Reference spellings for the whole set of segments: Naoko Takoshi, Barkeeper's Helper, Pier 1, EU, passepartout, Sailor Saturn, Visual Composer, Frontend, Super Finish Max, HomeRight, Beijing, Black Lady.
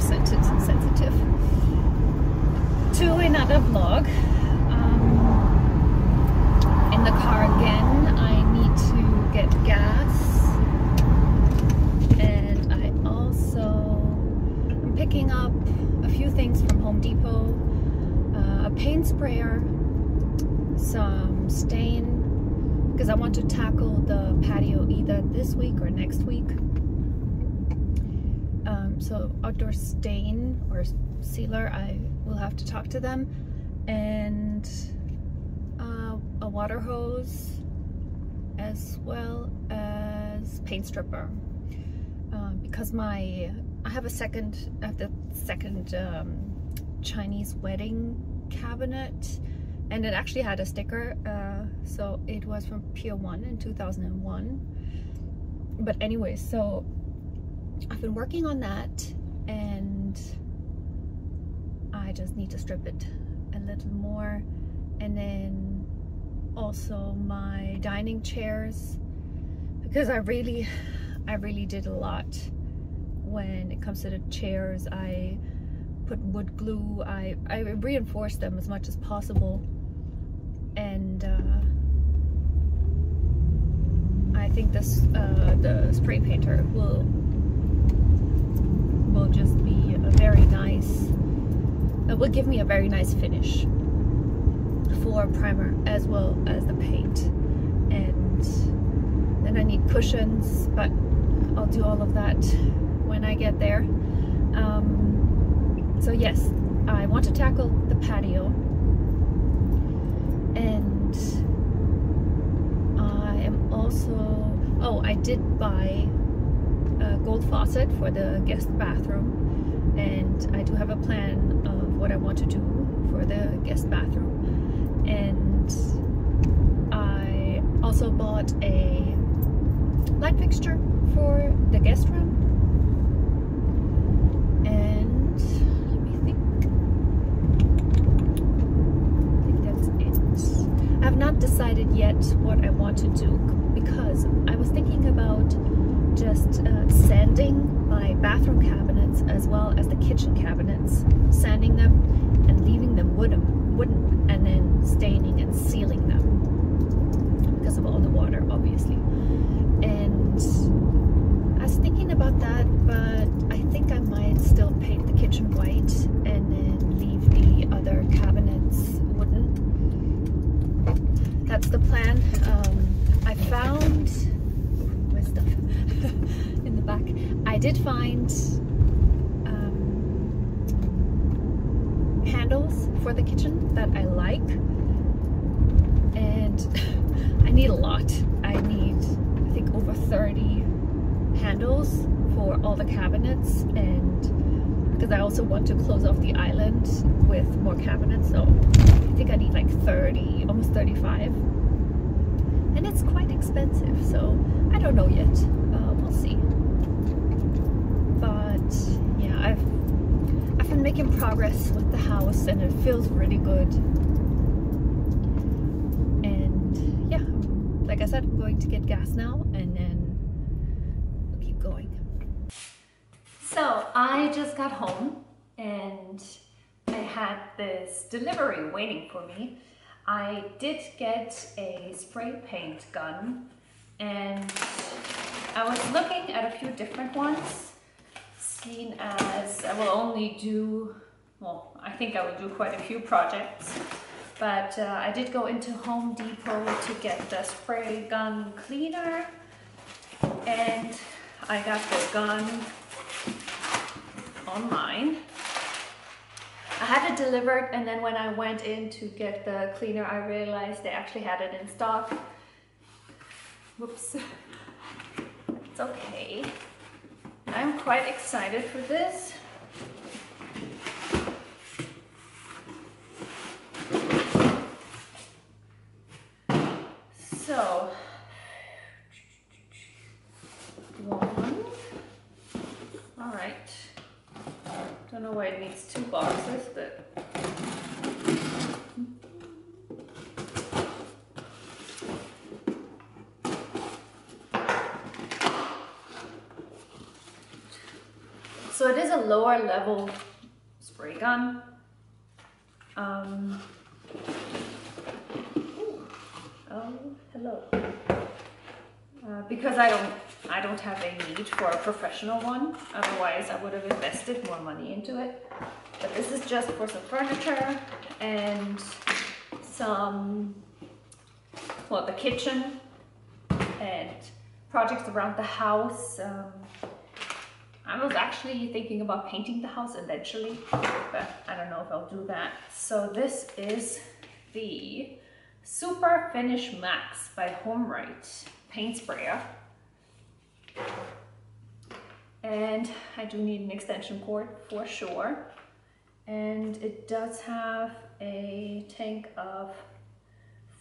weather sensitive. To another vlog. In the car again. I need to get gas, and I also am picking up a few things from Home Depot. A paint sprayer, some stain, because I want to tackle the patio either this week or next week. So outdoor stain or sealer, I will have to talk to them. And a water hose, as well as paint stripper, because I have the second Chinese wedding cabinet, and it actually had a sticker, so it was from Pier 1 in 2001. But anyway, so I've been working on that, and I just need to strip it a little more. And then also my dining chairs, because I really did a lot when it comes to the chairs. I put wood glue, I reinforced them as much as possible, and I think this the spray painter will just be a very nice, it will give me a very nice finish for primer as well as the paint. And then I need cushions, but I'll do all of that when I get there. So yes, I want to tackle the patio, and I am also, oh, I did buy a gold faucet for the guest bathroom, and I do have a plan of what I want to do for the guest bathroom. And I also bought a light fixture for the guest room. And let me think that's it. I have not decided yet what I want to do, because I was thinking about just sanding my bathroom cabinets as well as the kitchen cabinets, sanding them and leaving them wooden, and then staining and sealing them because of all the water, obviously. And I was thinking about that, but I think I might still paint the kitchen white and then leave the other cabinets wooden. That's the plan. I found stuff in the back. I did find handles for the kitchen that I like, and I need a lot. I think over 30 handles for all the cabinets, and because I also want to close off the island with more cabinets, so I think I need like 30, almost 35. And it's quite expensive, so I don't know yet. We'll see. But yeah, I've been making progress with the house, and it feels really good. And yeah, like I said, I'm going to get gas now, and then we'll keep going. So I just got home, and I had this delivery waiting for me. I did get a spray paint gun, and I was looking at a few different ones, seen as I will only do, well, I think I will do quite a few projects, but I did go into Home Depot to get the spray gun cleaner, and I got the gun online. I had it delivered, and then when I went in to get the cleaner, I realized they actually had it in stock. Whoops. It's okay. I'm quite excited for this. So, one. All right. Don't know why it needs two boxes, but So it is a lower level spray gun. Oh, hello. Because I don't have a need for a professional one. Otherwise, I would have invested more money into it. But this is just for some furniture and some, well, the kitchen and projects around the house. I was actually thinking about painting the house eventually, but I don't know if I'll do that. So this is the Super Finish Max by HomeRight paint sprayer. And I do need an extension cord for sure. And it does have a tank of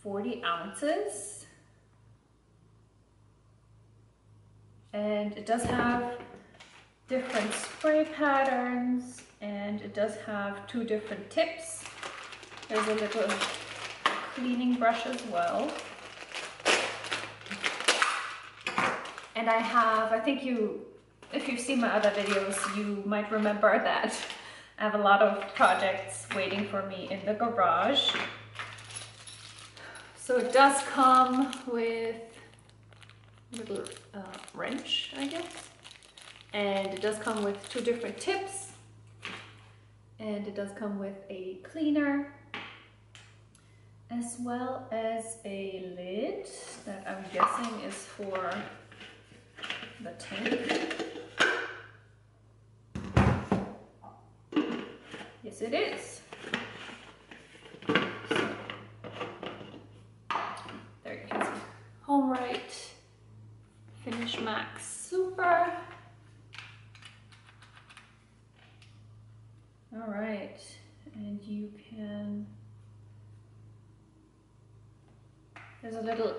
40 ounces. And it does have different spray patterns, and it does have two different tips. There's a little cleaning brush as well. And I have, I think you, if you've seen my other videos, you might remember that I have a lot of projects waiting for me in the garage. So it does come with a little wrench, I guess. And it does come with two different tips, and it does come with a cleaner as well as a lid that I'm guessing is for the tank. Yes, it is. There you can see HomeRight Finish Max Super. All right, and you can, there's a little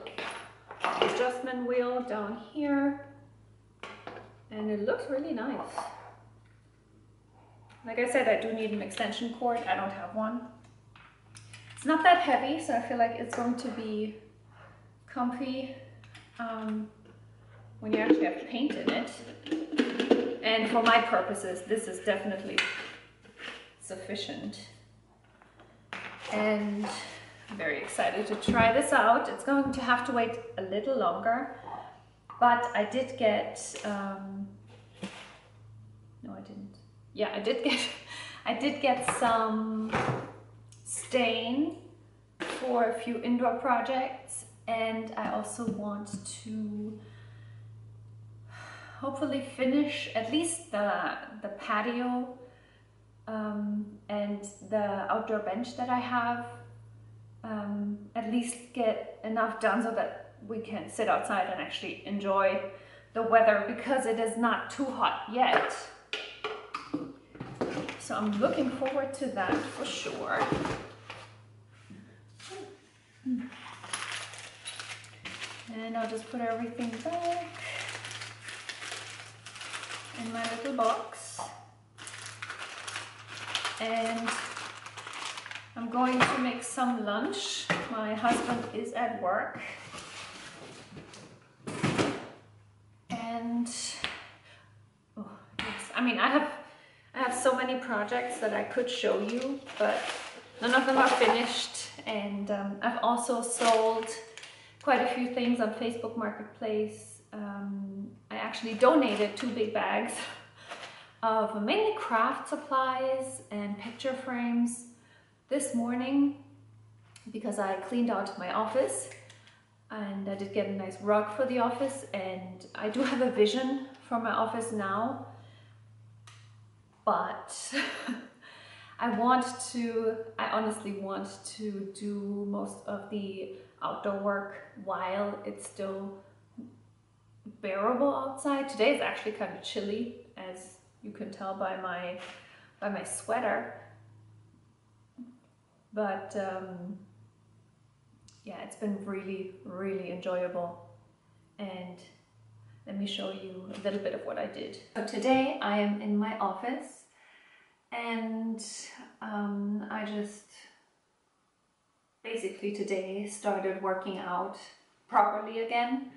adjustment wheel down here, and it looks really nice. Like I said, I do need an extension cord. I don't have one. It's not that heavy, so I feel like it's going to be comfy when you actually have paint in it. And for my purposes, this is definitely sufficient, and I'm very excited to try this out. It's going to have to wait a little longer, but I did get I did get some stain for a few indoor projects, and I also want to hopefully finish at least the patio and the outdoor bench that I have, at least get enough done so that we can sit outside and actually enjoy the weather, because it is not too hot yet. So I'm looking forward to that for sure. And I'll just put everything back in my little box. And I'm going to make some lunch. My husband is at work. And oh, yes, I mean, I have so many projects that I could show you, but none of them are finished. And I've also sold quite a few things on Facebook Marketplace. I actually donated 2 big bags of mainly craft supplies and picture frames this morning, because I cleaned out my office, and I did get a nice rug for the office, and I do have a vision for my office now, but I honestly want to do most of the outdoor work while it's still bearable outside. Today is actually kind of chilly, as you can tell by my sweater, but yeah, it's been really, really enjoyable. And let me show you a little bit of what I did. So today I am in my office, and I just basically today started working out properly again.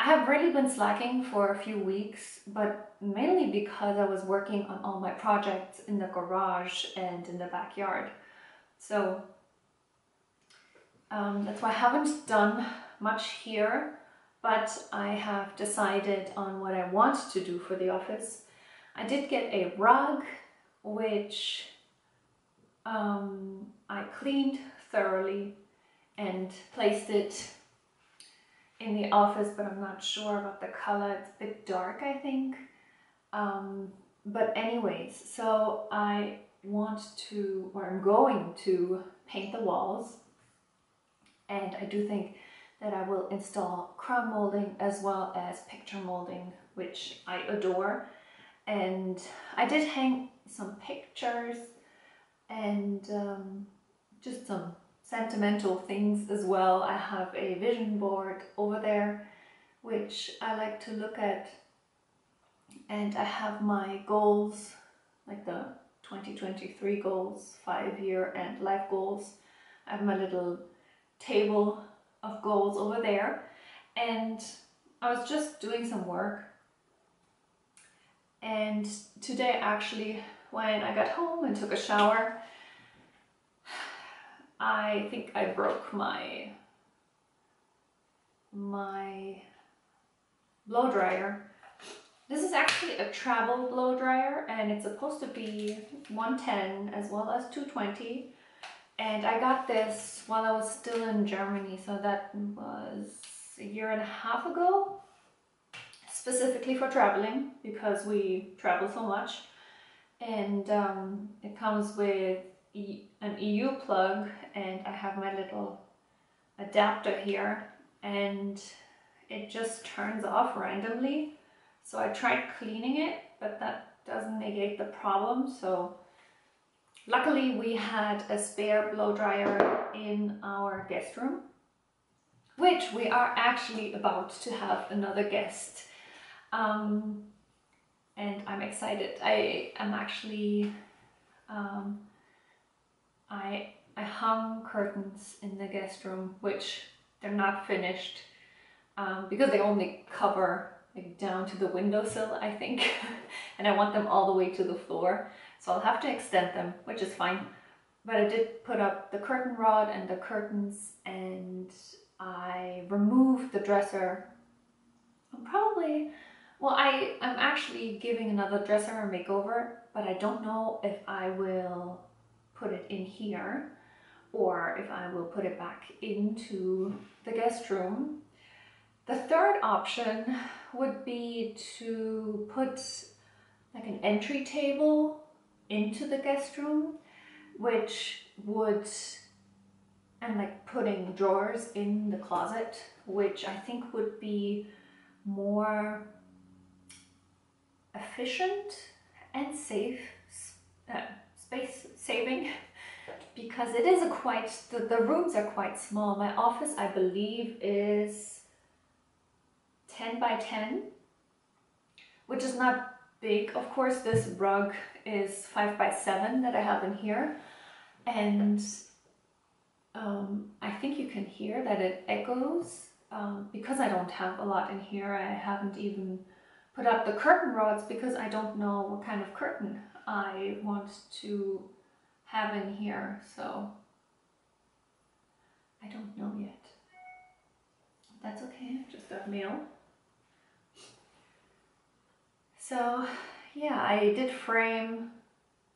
I have really been slacking for a few weeks, but mainly because I was working on all my projects in the garage and in the backyard. So that's why I haven't done much here, but I have decided on what I want to do for the office. I did get a rug, which I cleaned thoroughly and placed it in the office, but I'm not sure about the color. It's a bit dark, I think. But anyways, so I want to, or I'm going to paint the walls. And I do think that I will install crown molding as well as picture molding, which I adore. And I did hang some pictures and just some sentimental things as well. I have a vision board over there, which I like to look at. And I have my goals, like the 2023 goals, 5-year and life goals. I have my little table of goals over there. And I was just doing some work. And today, actually, when I got home and took a shower, I think I broke my blow dryer. This is actually a travel blow dryer, and it's supposed to be 110 as well as 220. And I got this while I was still in Germany, so that was a year and a half ago, specifically for traveling, because we travel so much. And it comes with an EU plug, and I have my little adapter here, and it just turns off randomly. So I tried cleaning it, but that doesn't negate the problem. So luckily we had a spare blow dryer in our guest room, which we are actually about to have another guest. And I'm excited. I am actually I hung curtains in the guest room, which they're not finished because they only cover like down to the windowsill, I think, and I want them all the way to the floor, so I'll have to extend them, which is fine. But I did put up the curtain rod and the curtains, and I removed the dresser. I'm probably, well, I'm actually giving another dresser a makeover, but I don't know if I will put it in here or if I will put it back into the guest room. The third option would be to put like an entry table into the guest room, which would, and like putting drawers in the closet, which I think would be more efficient and safe, space saving, because it is a quite, the rooms are quite small. My office, I believe, is 10 by 10, which is not big. Of course, this rug is 5 by 7 that I have in here, and I think you can hear that it echoes because I don't have a lot in here. I haven't even put up the curtain rods because I don't know what kind of curtain I want to have in here, so I don't know yet. That's okay, I just got mail. So yeah, I did frame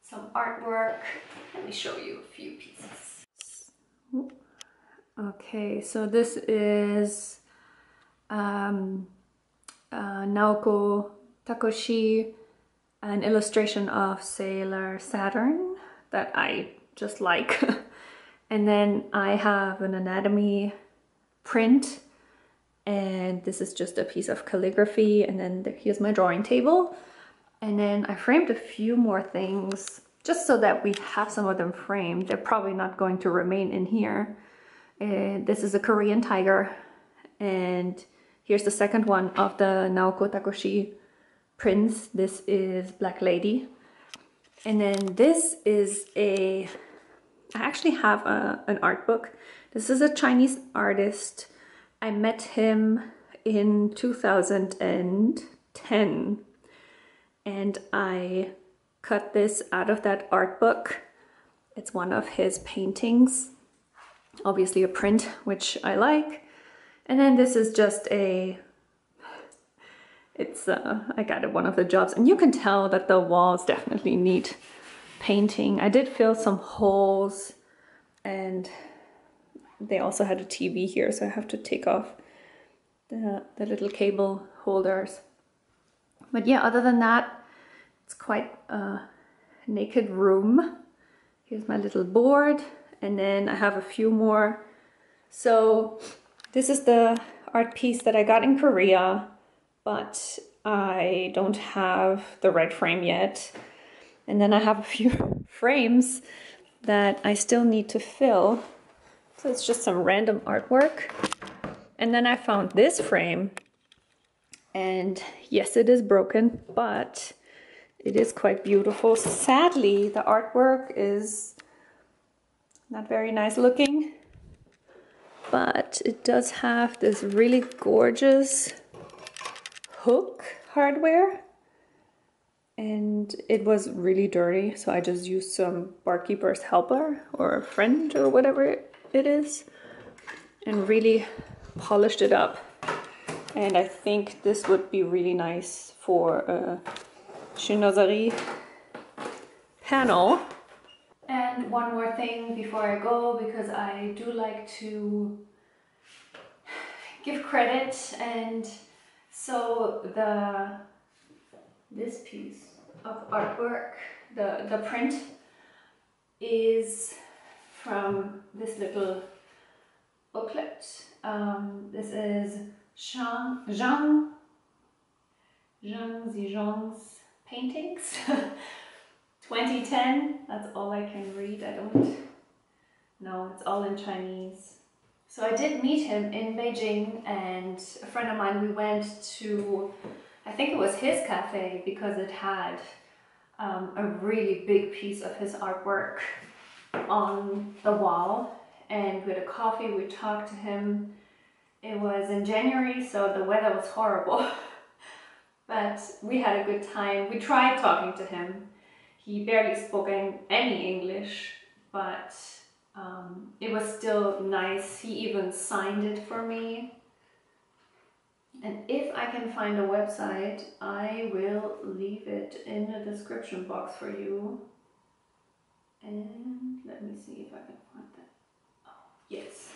some artwork. Let me show you a few pieces. Okay, so this is Naoko Takoshi, an illustration of Sailor Saturn that I just like. And then I have an anatomy print, and this is just a piece of calligraphy. And then here's my drawing table. And then I framed a few more things just so that we have some of them framed. They're probably not going to remain in here. This is a Korean tiger, and here's the second one of the Naoko Takoshi prints. This is Black Lady. And then this is a, I actually have an art book. This is a Chinese artist. I met him in 2010, and I cut this out of that art book. It's one of his paintings, obviously a print, which I like. And then this is just a, it's I got it one of the jobs, and you can tell that the walls definitely need painting. I did fill some holes, and they also had a TV here, so I have to take off the little cable holders. But yeah, other than that, it's quite a naked room. Here's my little board, and then I have a few more. So this is the art piece that I got in Korea, but I don't have the right frame yet. And then I have a few frames that I still need to fill. So it's just some random artwork. And then I found this frame, and yes, it is broken, but it is quite beautiful. Sadly, the artwork is not very nice looking, but it does have this really gorgeous hook hardware, and it was really dirty, so I just used some Barkeeper's Helper or Friend or whatever it is and really polished it up. And I think this would be really nice for a Shinozari panel. And one more thing before I go, because I do like to give credit, and so this piece of artwork, the print, is from this little booklet. This is Zhang Zijong's paintings, 2010. That's all I can read. I don't know. It's all in Chinese. So I did meet him in Beijing, and a friend of mine, we went to, I think it was his cafe, because it had a really big piece of his artwork on the wall, and we had a coffee, we talked to him. It was in January, so the weather was horrible, but we had a good time. We tried talking to him. He barely spoke any English, but it was still nice. He even signed it for me. And if I can find a website, I will leave it in the description box for you. And let me see if I can find that. Oh, yes.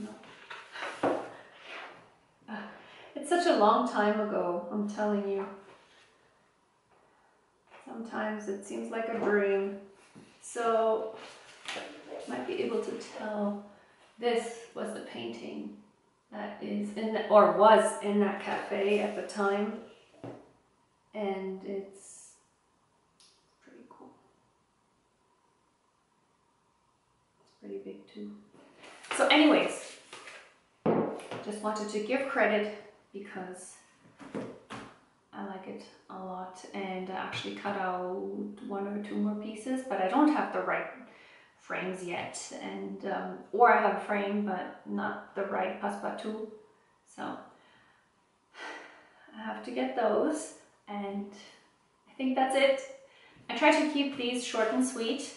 No. It's such a long time ago, I'm telling you. Sometimes it seems like a dream. So, you might be able to tell this was the painting that is in the, or was in that cafe at the time, and it's pretty cool. It's pretty big too. So anyways, just wanted to give credit because I like it a lot, and I actually cut out one or two more pieces, but I don't have the right frames yet, and or I have a frame but not the right passepartout, so I have to get those. And I think that's it. I try to keep these short and sweet.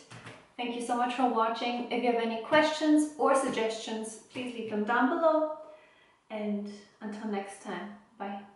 Thank you so much for watching. If you have any questions or suggestions, please leave them down below, and until next time, bye.